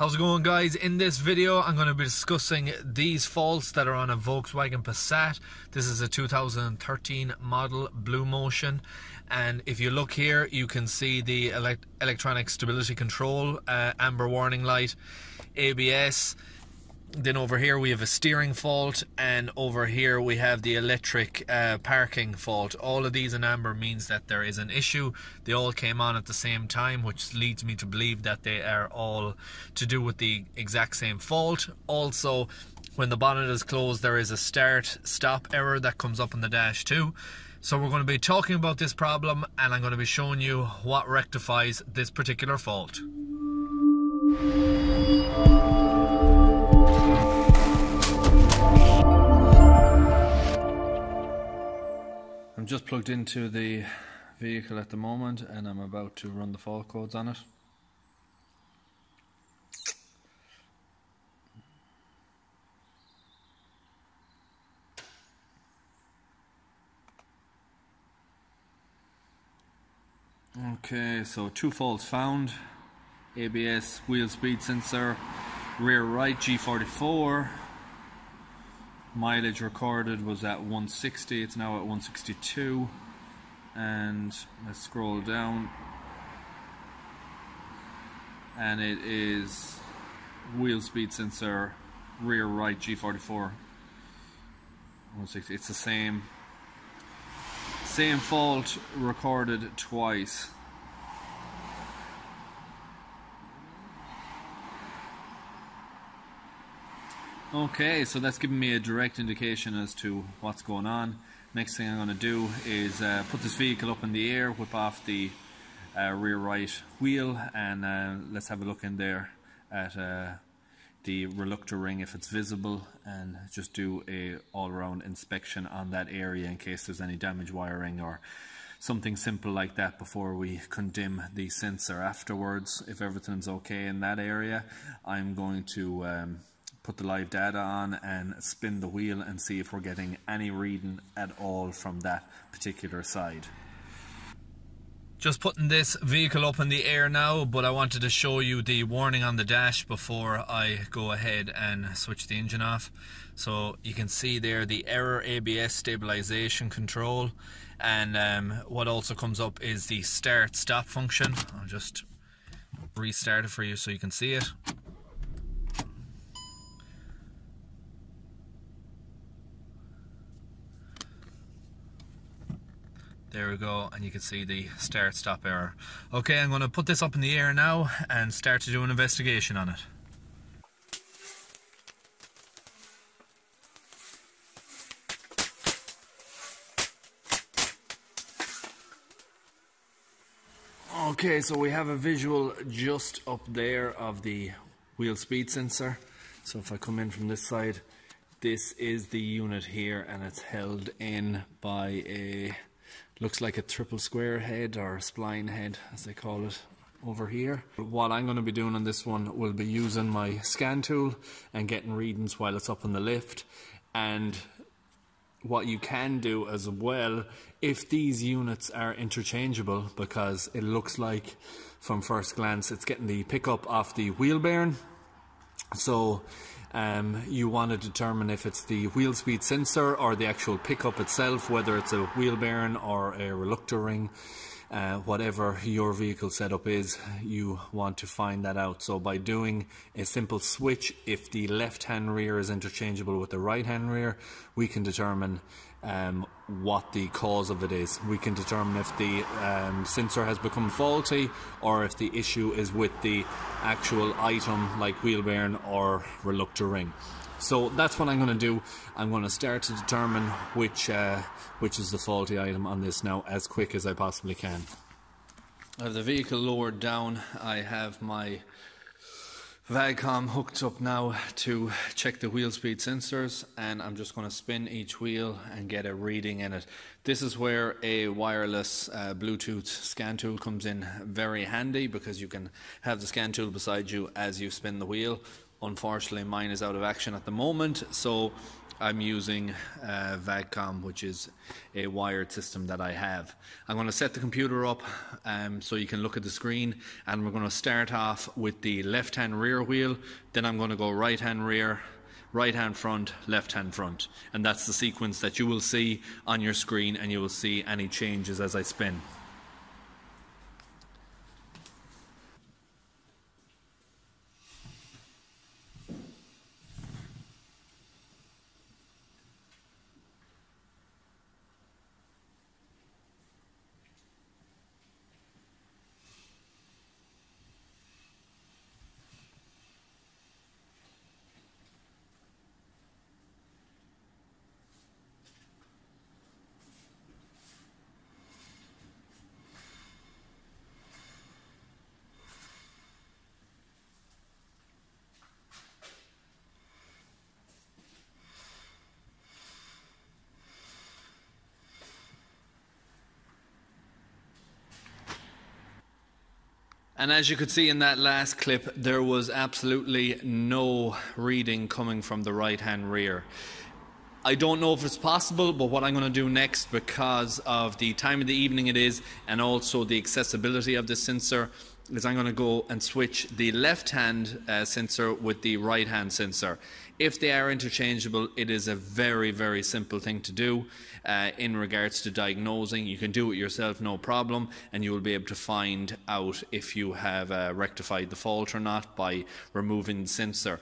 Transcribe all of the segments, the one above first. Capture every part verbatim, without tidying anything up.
How's it going, guys? In this video I'm going to be discussing these faults that are on a Volkswagen Passat. This is a two thousand thirteen model Blue Motion, and if you look here you can see the elect electronic stability control, uh, amber warning light, A B S. Then over here we have a steering fault, and over here we have the electric uh, parking fault. All of these in amber means that there is an issue. They all came on at the same time, which leads me to believe that they are all to do with the exact same fault. Also, when the bonnet is closed there is a start stop error that comes up on the dash too. So we're going to be talking about this problem, and I'm going to be showing you what rectifies this particular fault. I'm just plugged into the vehicle at the moment and I'm about to run the fault codes on it. Okay, so two faults found: A B S, wheel speed sensor, rear right G forty-four. Mileage recorded was at one sixty, it's now at one sixty-two, and let's scroll down and it is wheel speed sensor, rear right G forty-four, one sixty. It's the same same fault recorded twice. Okay, so that's giving me a direct indication as to what's going on. Next thing I'm going to do is uh, put this vehicle up in the air, whip off the uh, rear right wheel, and uh, let's have a look in there at uh, the reluctor ring if it's visible, and just do a all-round inspection on that area in case there's any damaged wiring or something simple like that before we condemn the sensor afterwards. If everything's okay in that area, I'm going to um, put the live data on and spin the wheel and see if we're getting any reading at all from that particular side. Just putting this vehicle up in the air now, but I wanted to show you the warning on the dash before I go ahead and switch the engine off. So you can see there the error A B S stabilization control, and um, what also comes up is the start stop function. I'll just restart it for you so you can see it. There we go, and you can see the start stop error. Okay, I'm going to put this up in the air now and start to do an investigation on it. Okay, so we have a visual just up there of the wheel speed sensor. So if I come in from this side, this is the unit here, and it's held in by a, looks like a triple square head or a spline head as they call it over here. What I'm going to be doing on this one will be using my scan tool and getting readings while it's up on the lift. And what you can do as well, if these units are interchangeable, because it looks like from first glance it's getting the pickup off the wheel bearing. So um, you want to determine if it's the wheel speed sensor or the actual pickup itself, whether it's a wheel bearing or a reluctor ring, uh, whatever your vehicle setup is, you want to find that out. So by doing a simple switch, if the left hand rear is interchangeable with the right hand rear, we can determine um, what the cause of it is. We can determine if the um, sensor has become faulty, or if the issue is with the actual item like wheel bearing or reluctor ring. So that's what I'm going to do. I'm going to start to determine which uh, which is the faulty item on this now as quick as I possibly can. I have the vehicle lowered down. I have my V A G com hooked up now to check the wheel speed sensors, and I'm just going to spin each wheel and get a reading in it. This is where a wireless uh, Bluetooth scan tool comes in very handy, because you can have the scan tool beside you as you spin the wheel. Unfortunately, mine is out of action at the moment, so I'm using uh, VAG-COM, which is a wired system that I have. I'm going to set the computer up um, so you can look at the screen, and we're going to start off with the left hand rear wheel, then I'm going to go right hand rear, right hand front, left hand front, and that's the sequence that you will see on your screen, and you will see any changes as I spin. And as you could see in that last clip, there was absolutely no reading coming from the right-hand rear. I don't know if it's possible, but what I'm going to do next, because of the time of the evening it is and also the accessibility of the sensor, is I'm going to go and switch the left-hand uh, sensor with the right-hand sensor. If they are interchangeable, it is a very, very simple thing to do uh, in regards to diagnosing. You can do it yourself, no problem, and you will be able to find out if you have uh, rectified the fault or not by removing the sensor.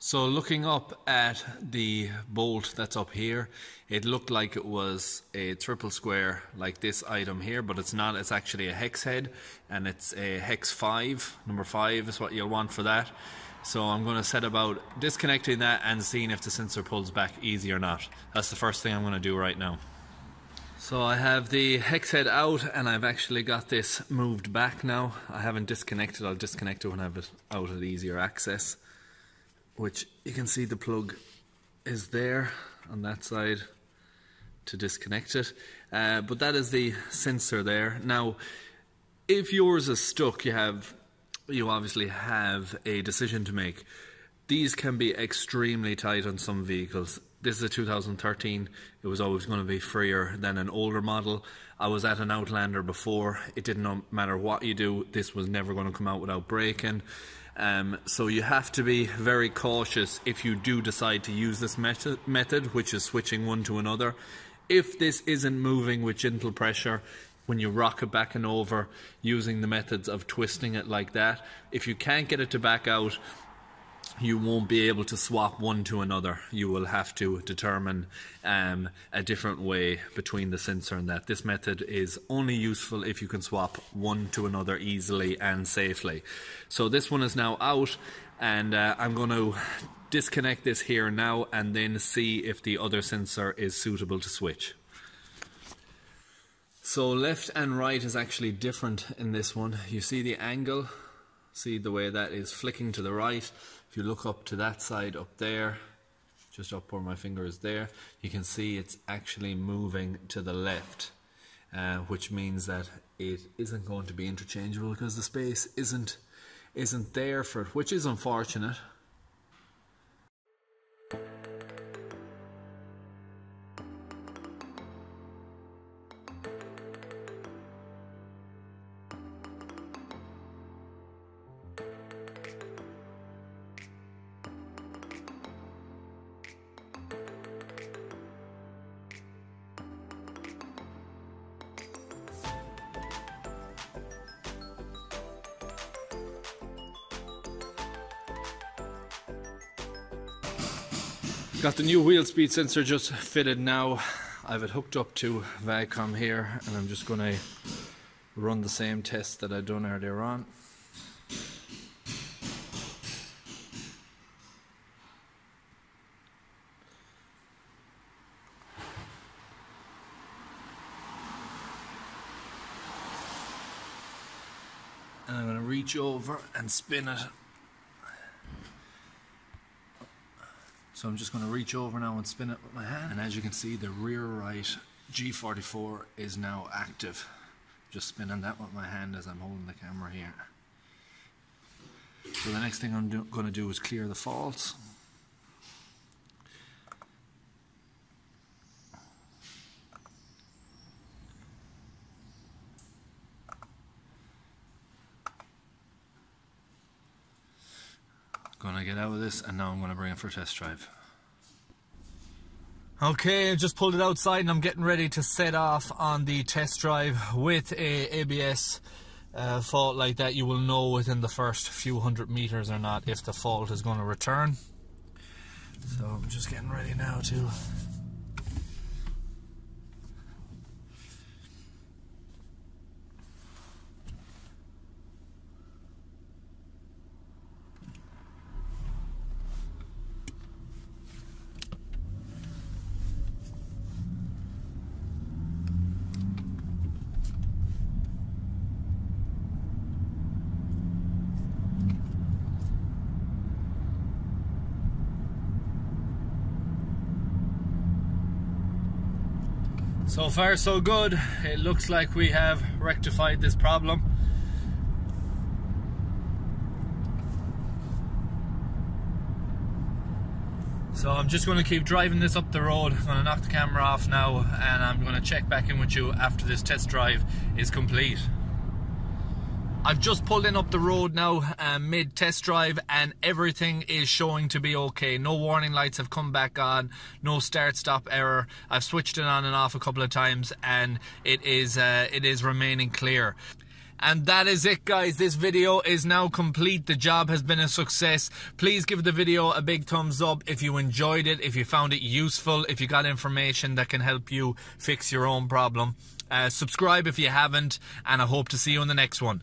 So looking up at the bolt that's up here, it looked like it was a triple square like this item here, but it's not. It's actually a hex head, and it's a hex five. Number five is what you'll want for that. So I'm going to set about disconnecting that and seeing if the sensor pulls back easy or not. That's the first thing I'm going to do right now. So I have the hex head out, and I've actually got this moved back now. I haven't disconnected. I'll disconnect it when I have it out at easier access, which you can see the plug is there on that side to disconnect it. Uh, but that is the sensor there. Now, if yours is stuck, you have, you obviously have a decision to make. These can be extremely tight on some vehicles. This is a two thousand thirteen. It was always going to be freer than an older model. I was at an Outlander before. It didn't matter what you do, this was never going to come out without braking. Um, so you have to be very cautious if you do decide to use this method, method, which is switching one to another. If this isn't moving with gentle pressure, when you rock it back and over using the methods of twisting it like that, if you can't get it to back out, you won't be able to swap one to another. You will have to determine um, a different way between the sensor and that. This method is only useful if you can swap one to another easily and safely. So this one is now out, and uh, I'm going to disconnect this here now and then see if the other sensor is suitable to switch. So left and right is actually different in this one. You see the angle, see the way that is flicking to the right. If you look up to that side up there, just up where my finger is there, you can see it's actually moving to the left, uh, which means that it isn't going to be interchangeable because the space isn't, isn't there for it, which is unfortunate. Got the new wheel speed sensor just fitted now. I have it hooked up to VAG-COM here, and I'm just going to run the same test that I done earlier on. And I'm going to reach over and spin it. So I'm just going to reach over now and spin it with my hand. And as you can see, the rear right G forty-four is now active. Just spinning that with my hand as I'm holding the camera here. So the next thing I'm do going to do is clear the faults. Gonna get out of this and now I'm gonna bring it for a test drive. Okay, I just pulled it outside and I'm getting ready to set off on the test drive with a A B S uh, fault like that. You will know within the first few hundred meters or not if the fault is gonna return. So I'm just getting ready now to So far so good. It looks like we have rectified this problem. So I'm just going to keep driving this up the road. I'm going to knock the camera off now and I'm going to check back in with you after this test drive is complete. I've just pulled in up the road now uh, mid test drive and everything is showing to be okay. No warning lights have come back on, no start stop error. I've switched it on and off a couple of times and it is uh, it is remaining clear. And that is it, guys. This video is now complete. The job has been a success. Please give the video a big thumbs up if you enjoyed it, if you found it useful, if you got information that can help you fix your own problem. Uh, subscribe if you haven't, and I hope to see you in the next one.